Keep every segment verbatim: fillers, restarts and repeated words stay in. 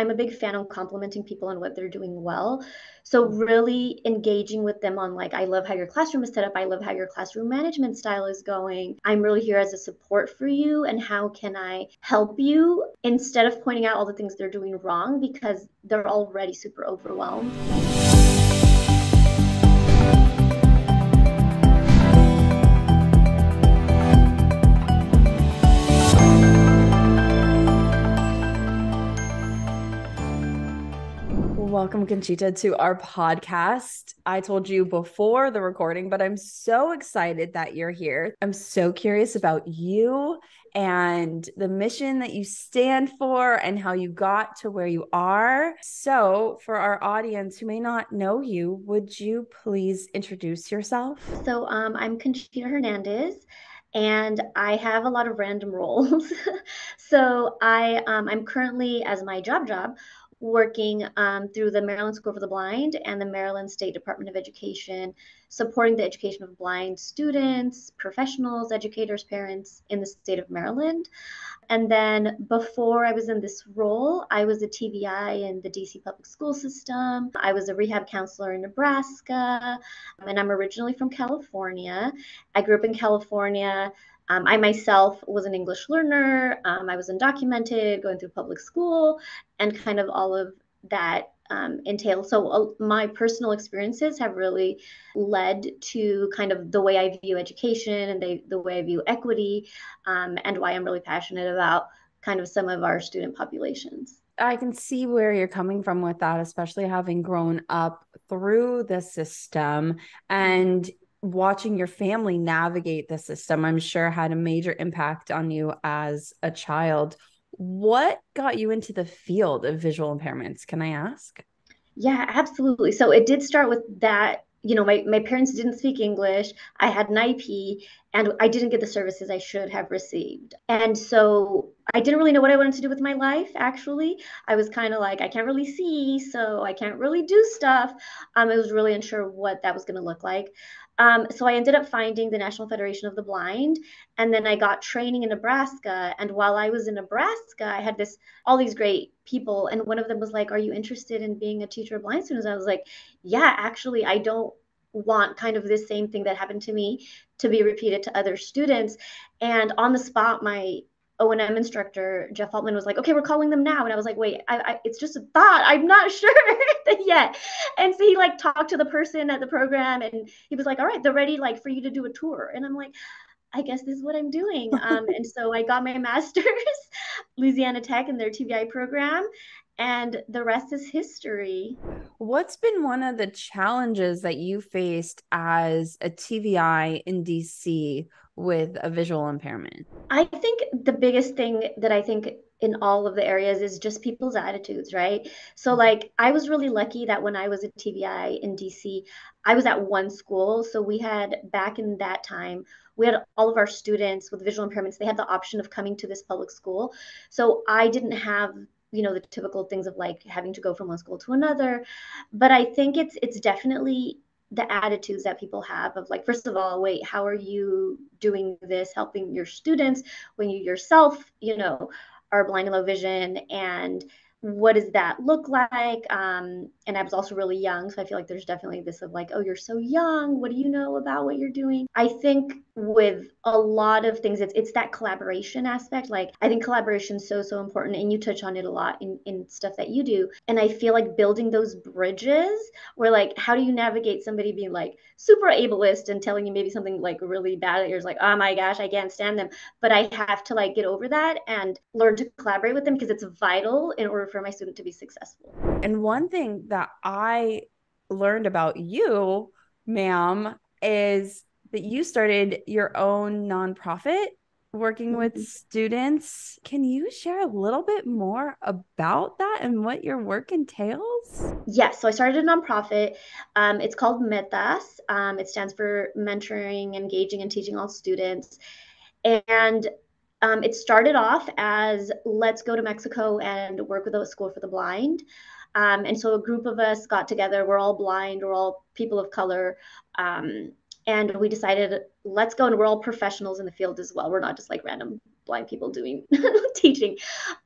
I'm a big fan of complimenting people on what they're doing well. So really engaging with them on like, I love how your classroom is set up. I love how your classroom management style is going. I'm really here as a support for you. And how can I help you, instead of pointing out all the things they're doing wrong, because they're already super overwhelmed. Welcome, Conchita, to our podcast. I told you before the recording, but I'm so excited that you're here. I'm so curious about you and the mission that you stand for and how you got to where you are. So for our audience who may not know you, would you please introduce yourself? So um, I'm Conchita Hernandez. And I have a lot of random roles. so I, um, I'm currently, as my job job, working um, through the Maryland School for the Blind and the Maryland State Department of Education, supporting the education of blind students, professionals, educators, parents in the state of Maryland. And then before I was in this role, I was a T V I in the D C public school system. I was a rehab counselor in Nebraska, and I'm originally from California. I grew up in California. Um, I myself was an English learner. Um, I was undocumented, going through public school, and kind of all of that um, entailed. So uh, my personal experiences have really led to kind of the way I view education and they, the way I view equity, um, and why I'm really passionate about kind of some of our student populations. I can see where you're coming from with that, especially having grown up through the system and watching your family navigate the system, I'm sure had a major impact on you as a child. What got you into the field of visual impairments? Can I ask? Yeah, absolutely. So it did start with that. You know, my, my parents didn't speak English. I had an I P and I didn't get the services I should have received. And so I didn't really know what I wanted to do with my life, actually. I was kind of like, I can't really see, so I can't really do stuff. Um, I was really unsure what that was going to look like. Um, so I ended up finding the National Federation of the Blind, and then I got training in Nebraska. And while I was in Nebraska, I had this all these great people, and one of them was like, "Are you interested in being a teacher of blind students?" I was like, "Yeah, actually, I don't want kind of this same thing that happened to me to be repeated to other students." And on the spot, my O and M instructor, Jeff Altman, was like, "Okay, we're calling them now." And I was like, wait, I, I, it's just a thought. I'm not sure yet. And so he like talked to the person at the program and he was like, "All right, they're ready like for you to do a tour." And I'm like, I guess this is what I'm doing. Um, and so I got my master's, Louisiana Tech, in their T V I program. And the rest is history. What's been one of the challenges that you faced as a T V I in D C with a visual impairment? I think the biggest thing that I think in all of the areas is just people's attitudes, right? So like, I was really lucky that when I was a T V I in D C, I was at one school. So we had, back in that time, we had all of our students with visual impairments, they had the option of coming to this public school. So I didn't have, you know, the typical things of like having to go from one school to another. But I think it's it's definitely the attitudes that people have of like, first of all, wait, how are you doing this, helping your students when you yourself, you know, are blind and low vision, and what does that look like? Um, and I was also really young. So I feel like there's definitely this of like, oh, you're so young. What do you know about what you're doing? I think with a lot of things, it's it's that collaboration aspect. Like, I think collaboration is so, so important. And you touch on it a lot in, in stuff that you do. And I feel like building those bridges where like, how do you navigate somebody being like super ableist and telling you maybe something like really bad that you're just like, oh my gosh, I can't stand them. But I have to like get over that and learn to collaborate with them, because it's vital in order for my student to be successful. And one thing that I learned about you, ma'am, is that you started your own nonprofit working with mm-hmm. students. Can you share a little bit more about that and what your work entails? Yes. So I started a nonprofit. Um, it's called Metas. Um, it stands for Mentoring, Engaging, and Teaching All Students. And Um, it started off as, let's go to Mexico and work with a school for the blind. Um, and so a group of us got together. We're all blind. We're all people of color. Um, and we decided, let's go. And we're all professionals in the field as well. We're not just like random blind people doing teaching.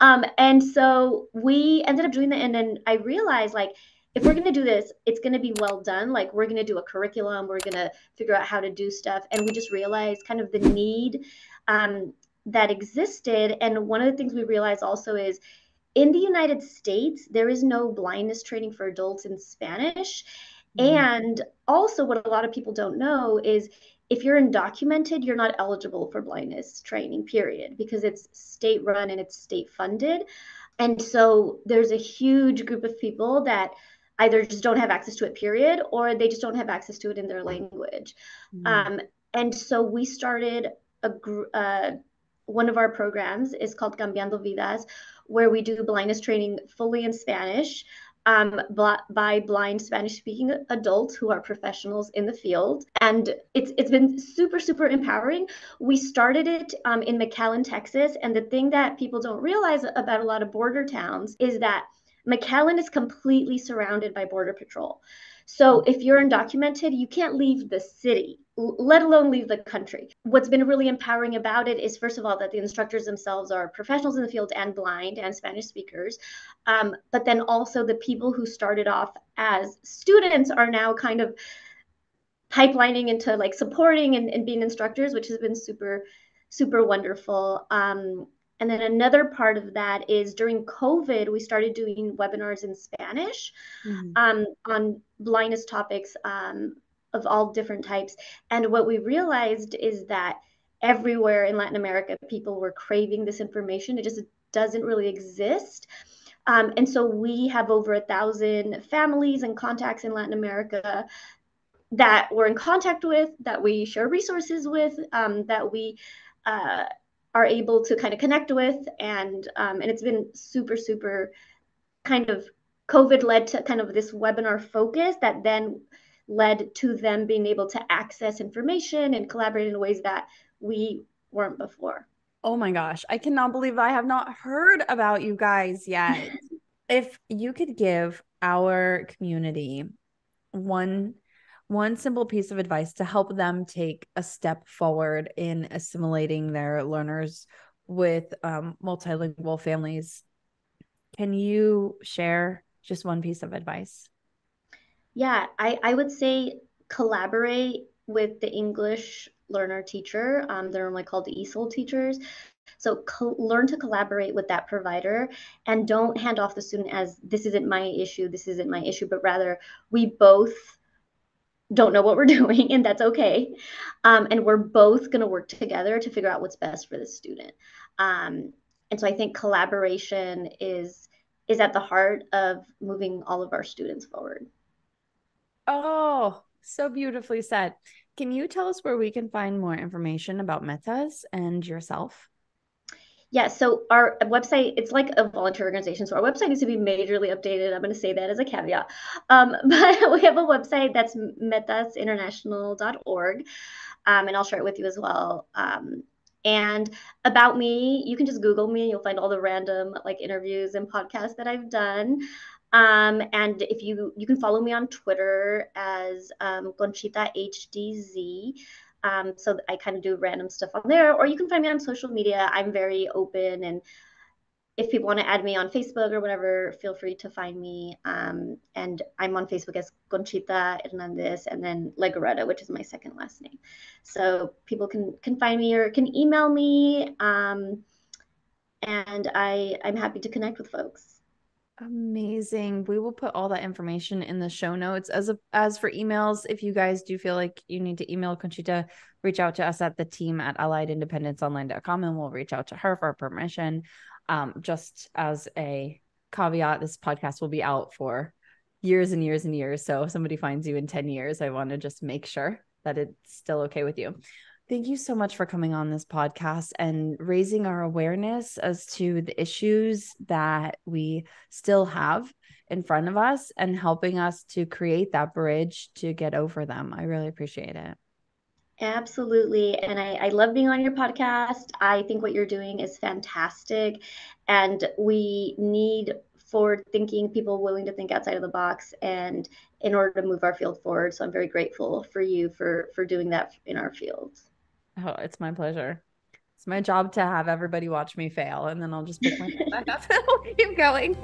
Um, and so we ended up doing that. And then I realized, like, if we're going to do this, it's going to be well done. Like, we're going to do a curriculum. We're going to figure out how to do stuff. And we just realized kind of the need um, that existed. And one of the things we realized also is, in the United States, there is no blindness training for adults in Spanish. Mm-hmm. And also what a lot of people don't know is, if you're undocumented, you're not eligible for blindness training, period, because it's state run and it's state funded. And so there's a huge group of people that either just don't have access to it, period, or they just don't have access to it in their language. Mm-hmm. Um, and so we started a gr- uh, one of our programs is called Cambiando Vidas, where we do blindness training fully in Spanish um, by blind Spanish-speaking adults who are professionals in the field. And it's it's been super, super empowering. We started it um, in McAllen, Texas. And the thing that people don't realize about a lot of border towns is that McAllen is completely surrounded by Border Patrol. So if you're undocumented, you can't leave the city, let alone leave the country. What's been really empowering about it is, first of all, that the instructors themselves are professionals in the field and blind and Spanish speakers. Um, but then also the people who started off as students are now kind of pipelining into like supporting and, and being instructors, which has been super, super wonderful. Um, and then another part of that is during COVID, we started doing webinars in Spanish mm-hmm. um, on blindness topics, um, of all different types. And what we realized is that everywhere in Latin America, people were craving this information. It just doesn't really exist. Um, and so we have over a thousand families and contacts in Latin America that we're in contact with, that we share resources with, um, that we uh, are able to kind of connect with. And, um, and it's been super, super kind of COVID led to kind of this webinar focus that then led to them being able to access information and collaborate in ways that we weren't before. Oh my gosh, I cannot believe I have not heard about you guys yet. If you could give our community one one simple piece of advice to help them take a step forward in assimilating their learners with um, multilingual families, can you share just one piece of advice? Yeah, I, I would say collaborate with the English learner teacher. Um, they're normally called the E S O L teachers. So co- learn to collaborate with that provider, and don't hand off the student as this isn't my issue, this isn't my issue, but rather we both don't know what we're doing, and that's okay. Um, and we're both going to work together to figure out what's best for the student. Um, and so I think collaboration is is at the heart of moving all of our students forward. Oh, so beautifully said. Can you tell us where we can find more information about Metas and yourself? Yeah, so our website, it's like a volunteer organization. So our website needs to be majorly updated. I'm going to say that as a caveat. Um, but we have a website that's metas international dot org. Um, and I'll share it with you as well. Um, and about me, you can just Google me. You'll find all the random like interviews and podcasts that I've done. Um, and if you, you can follow me on Twitter as um, Conchita H D Z. Um, so I kind of do random stuff on there, or you can find me on social media. I'm very open, and if people want to add me on Facebook or whatever, feel free to find me. Um, and I'm on Facebook as Conchita Hernandez and then Legaretta, which is my second last name. So people can, can find me or can email me. Um, and I, I'm happy to connect with folks. Amazing. We will put all that information in the show notes. As a, as for emails, if you guys do feel like you need to email Conchita, reach out to us at the team at allied independence online dot com, and we'll reach out to her for permission. Um, just as a caveat, this podcast will be out for years and years and years. So if somebody finds you in ten years, I want to just make sure that it's still okay with you. Thank you so much for coming on this podcast and raising our awareness as to the issues that we still have in front of us and helping us to create that bridge to get over them. I really appreciate it. Absolutely. And I, I love being on your podcast. I think what you're doing is fantastic. And we need forward-thinking people willing to think outside of the box and in order to move our field forward. So I'm very grateful for you for, for doing that in our field. Oh, it's my pleasure. It's my job to have everybody watch me fail, and then I'll just pick myself back up and I'll keep going.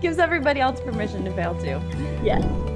Gives everybody else permission to fail too. Yeah.